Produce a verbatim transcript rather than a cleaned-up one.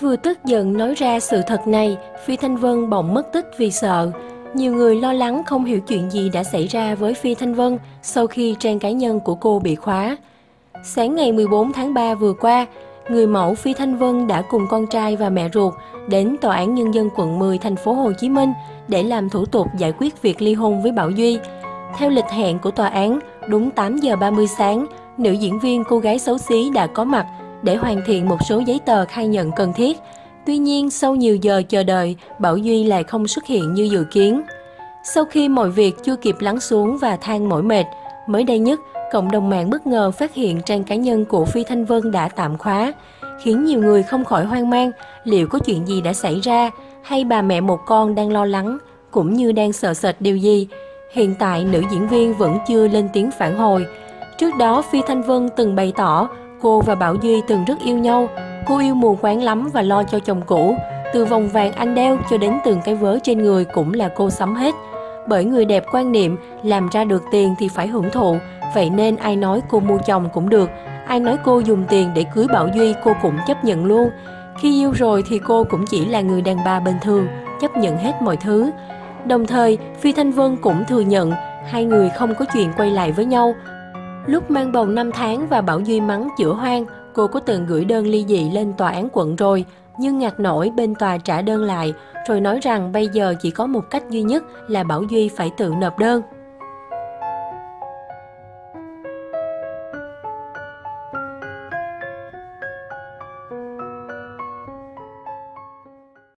Vừa tức giận nói ra sự thật này, Phi Thanh Vân bỗng mất tích vì sợ. Nhiều người lo lắng không hiểu chuyện gì đã xảy ra với Phi Thanh Vân sau khi trang cá nhân của cô bị khóa. Sáng ngày mười bốn tháng ba vừa qua, người mẫu Phi Thanh Vân đã cùng con trai và mẹ ruột đến Tòa án Nhân dân quận mười thành phố Hồ Chí Minh để làm thủ tục giải quyết việc ly hôn với Bảo Duy. Theo lịch hẹn của tòa án, đúng tám giờ ba mươi sáng, nữ diễn viên Cô Gái Xấu Xí đã có mặt để hoàn thiện một số giấy tờ khai nhận cần thiết. Tuy nhiên, sau nhiều giờ chờ đợi, Bảo Duy lại không xuất hiện như dự kiến. Sau khi mọi việc chưa kịp lắng xuống và than mỏi mệt, mới đây nhất, cộng đồng mạng bất ngờ phát hiện trang cá nhân của Phi Thanh Vân đã tạm khóa, khiến nhiều người không khỏi hoang mang liệu có chuyện gì đã xảy ra hay bà mẹ một con đang lo lắng cũng như đang sợ sệt điều gì. Hiện tại, nữ diễn viên vẫn chưa lên tiếng phản hồi. Trước đó, Phi Thanh Vân từng bày tỏ cô và Bảo Duy từng rất yêu nhau. Cô yêu mù quáng lắm và lo cho chồng cũ. Từ vòng vàng anh đeo cho đến từng cái vớ trên người cũng là cô sắm hết. Bởi người đẹp quan niệm làm ra được tiền thì phải hưởng thụ. Vậy nên ai nói cô mua chồng cũng được, ai nói cô dùng tiền để cưới Bảo Duy cô cũng chấp nhận luôn. Khi yêu rồi thì cô cũng chỉ là người đàn bà bình thường, chấp nhận hết mọi thứ. Đồng thời, Phi Thanh Vân cũng thừa nhận hai người không có chuyện quay lại với nhau. Lúc mang bầu năm tháng và Bảo Duy mắng chữa hoang, cô có từng gửi đơn ly dị lên tòa án quận rồi, nhưng ngặt nổi bên tòa trả đơn lại, rồi nói rằng bây giờ chỉ có một cách duy nhất là Bảo Duy phải tự nộp đơn.